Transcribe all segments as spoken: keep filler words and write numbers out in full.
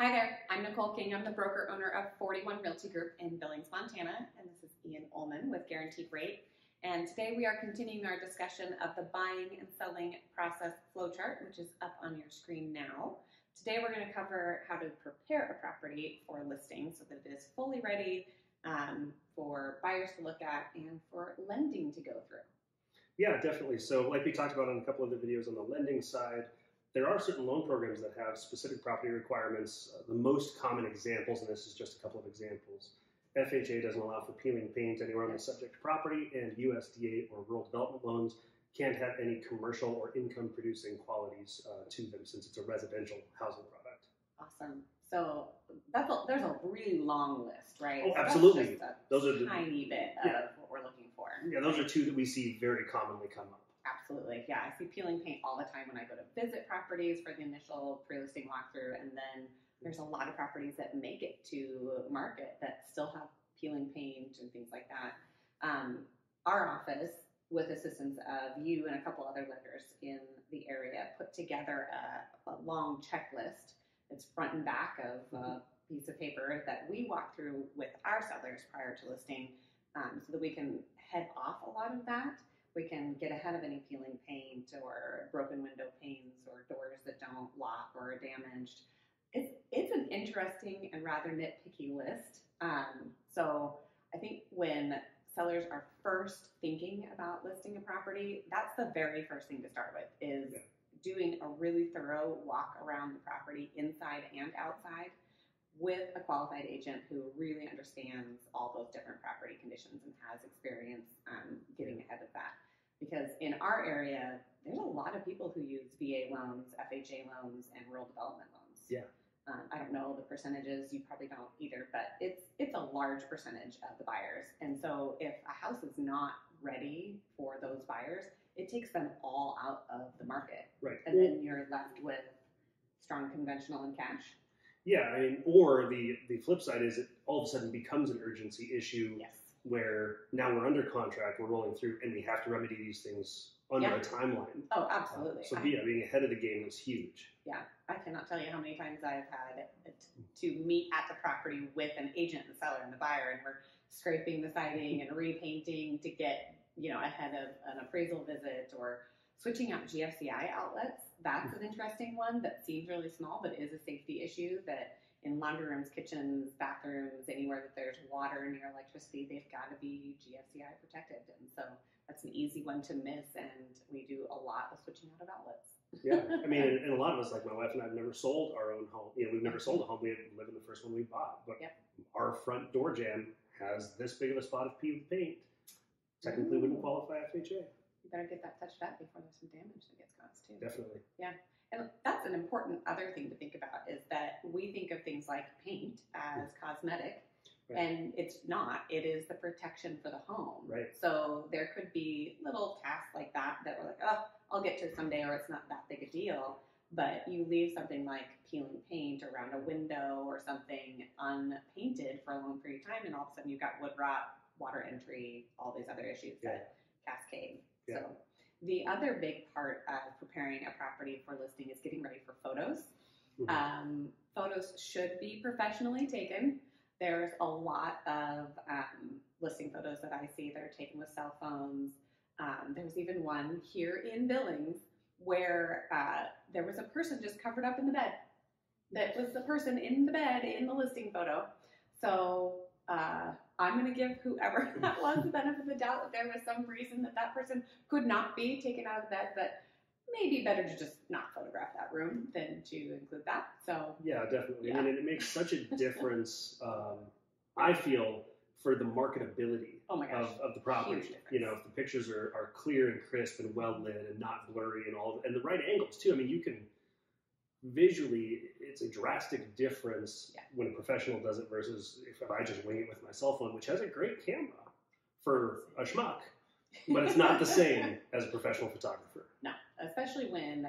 Hi there, I'm Nicole King. I'm the broker owner of forty-one Realty Group in Billings, Montana, and this is Ian Ullman with Guaranteed Rate. And today we are continuing our discussion of the buying and selling process flowchart, which is up on your screen now. Today we're going to cover how to prepare a property for listing so that it is fully ready um, for buyers to look at and for lending to go through. Yeah, definitely. So like we talked about on a couple of the videos on the lending side, there are certain loan programs that have specific property requirements. Uh, the most common examples, and this is just a couple of examples, F H A doesn't allow for peeling paint anywhere on the subject property, and U S D A or rural development loans can't have any commercial or income producing qualities uh, to them since it's a residential housing product. Awesome. So that's a, there's a really long list, right? Oh, so absolutely. That's just a those are the tiny bit of yeah. what we're looking for. Yeah, those are two that we see very commonly come up. Absolutely. Yeah, I see peeling paint all the time when I go to visit properties for the initial pre-listing walkthrough, and then there's a lot of properties that make it to market that still have peeling paint and things like that. Um, our office, with assistance of you and a couple other lenders in the area, put together a, a long checklist. It's front and back of a piece of paper that we walk through with our sellers prior to listing um, so that we can head off a lot of that. We can get ahead of any peeling paint or broken window panes or doors that don't lock or are damaged. It's, it's an interesting and rather nitpicky list. Um, so I think when sellers are first thinking about listing a property, that's the very first thing to start with is yeah. doing a really thorough walk around the property inside and outside with a qualified agent who really understands all those different property conditions and has experience um, getting ahead of that. Because in our area, there's a lot of people who use V A loans, F H A loans, and rural development loans. Yeah. Um, I don't know the percentages, you probably don't either, but it's, it's a large percentage of the buyers. And so if a house is not ready for those buyers, it takes them all out of the market. Right. And then you're left with strong conventional and cash. Yeah, I mean, or the, the flip side is it all of a sudden becomes an urgency issue yes. where now we're under contract, we're rolling through, and we have to remedy these things under yeah. a timeline. Oh, absolutely. Uh, so, I, yeah, being ahead of the game is huge. Yeah, I cannot tell you how many times I've had to meet at the property with an agent, the seller, and the buyer, and we're scraping the siding and repainting to get, you know, ahead of an appraisal visit or switching out G F C I outlets. That's an interesting one that seems really small, but is a safety issue that in laundry rooms, kitchens, bathrooms, anywhere that there's water near electricity, they've got to be G F C I protected. And so that's an easy one to miss. And we do a lot of switching out of outlets. Yeah. I mean, and, and a lot of us, like my wife and I, have never sold our own home. You know, we've never sold a home. We live in the first one we bought. But yep. our front door jam has this big of a spot of peeled paint. Technically, Ooh. wouldn't qualify F H A. You better get that touched up before there's some damage that gets caused too. Definitely. Yeah. And that's an important other thing to think about is that we think of things like paint as yeah. cosmetic, right. and it's not. It is the protection for the home. Right. So there could be little tasks like that that we're like, oh, I'll get to someday, or it's not that big a deal. But you leave something like peeling paint around a window or something unpainted for a long period of time, and all of a sudden you've got wood rot, water entry, all these other issues yeah. that cascade. Yeah. So the other big part of preparing a property for listing is getting ready for photos. Mm-hmm. um, photos should be professionally taken. There's a lot of um, listing photos that I see that are taken with cell phones. Um, there was even one here in Billings where uh, there was a person just covered up in the bed. That was the person in the bed in the listing photo. So uh, I'm going to give whoever that was the benefit of the doubt that there was some reason that that person could not be taken out of bed, but maybe better to just not photograph that room than to include that. So yeah, definitely. Yeah. I mean, it makes such a difference, um, I feel, for the marketability oh my gosh. Of, of the property. You know, if the pictures are, are clear and crisp and well lit and not blurry and all, and the right angles too. I mean, you can visually, it's a drastic difference yeah. when a professional does it versus if I just wing it with my cell phone, which has a great camera for a schmuck, but it's not the same as a professional photographer. No, especially when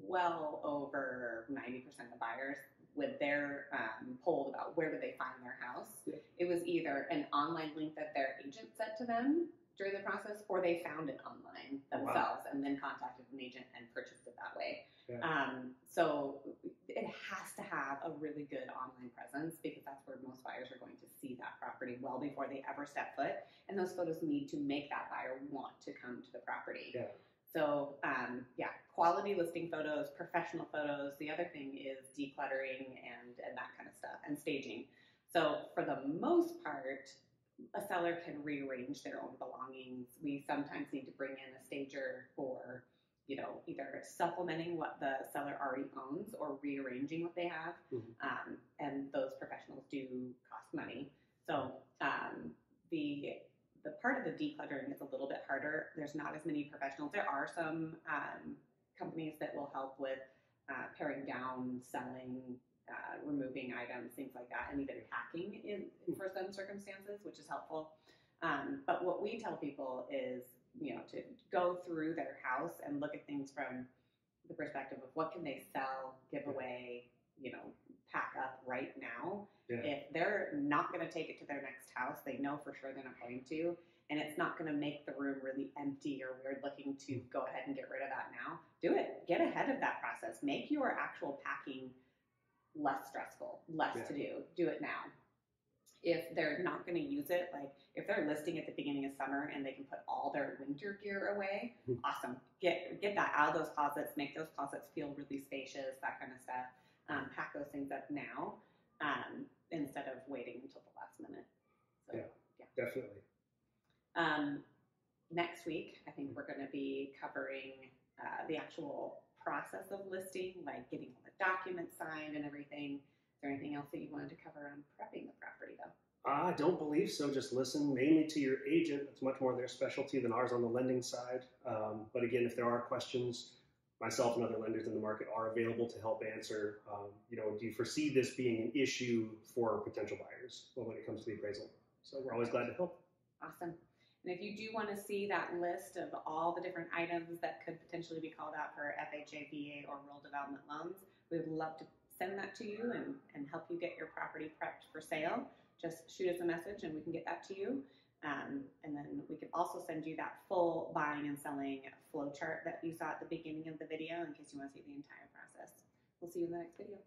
well over ninety percent of the buyers, with their um, poll about where do they find their house, yeah. it was either an online link that their agent sent to them during the process, or they found it online themselves wow. and then contacted an agent and purchased it that way. Yeah. Um, so it has to have a really good online presence, because that's where most buyers are going to see that property well before they ever step foot. And those photos need to make that buyer want to come to the property. Yeah. So um, yeah, quality listing photos, professional photos. The other thing is decluttering and, and that kind of stuff, and staging. So for the most part, a seller can rearrange their own belongings. We sometimes need to bring in a stager for, you know, either supplementing what the seller already owns or rearranging what they have. Mm-hmm. Um, and those professionals do cost money. So um, the the part of the decluttering is a little bit harder. There's not as many professionals. There are some um, companies that will help with uh, paring down, selling, Uh, removing items, things like that, and even packing in, in for some circumstances, which is helpful. Um, but what we tell people is, you know, to go through their house and look at things from the perspective of what can they sell, give away, you know, pack up right now. Yeah. If they're not going to take it to their next house, they know for sure they're not going to, and it's not going to make the room really empty or weird looking to go ahead and get rid of that now, do it. Get ahead of that process. Make your actual packing less stressful, less yeah. to do. Do it now. If they're not going to use it, like if they're listing at the beginning of summer and they can put all their winter gear away, awesome. Get get that out of those closets. Make those closets feel really spacious, that kind of stuff. Um, pack those things up now um, instead of waiting until the last minute. So, yeah, yeah, definitely. Um, next week, I think we're going to be covering uh, the actual process of listing, like getting all the documents signed and everything. Is there anything else that you wanted to cover on prepping the property, though? I don't believe so. Just listen mainly to your agent. It's much more their specialty than ours on the lending side. Um, but again, if there are questions, myself and other lenders in the market are available to help answer. Um, you know, do you foresee this being an issue for potential buyers when it comes to the appraisal? So we're always glad to help. Awesome. And if you do want to see that list of all the different items that could potentially be called out for F H A, V A, or rural development loans, we would love to send that to you and, and help you get your property prepped for sale. Just shoot us a message and we can get that to you. Um, and then we can also send you that full buying and selling flow chart that you saw at the beginning of the video in case you want to see the entire process. We'll see you in the next video.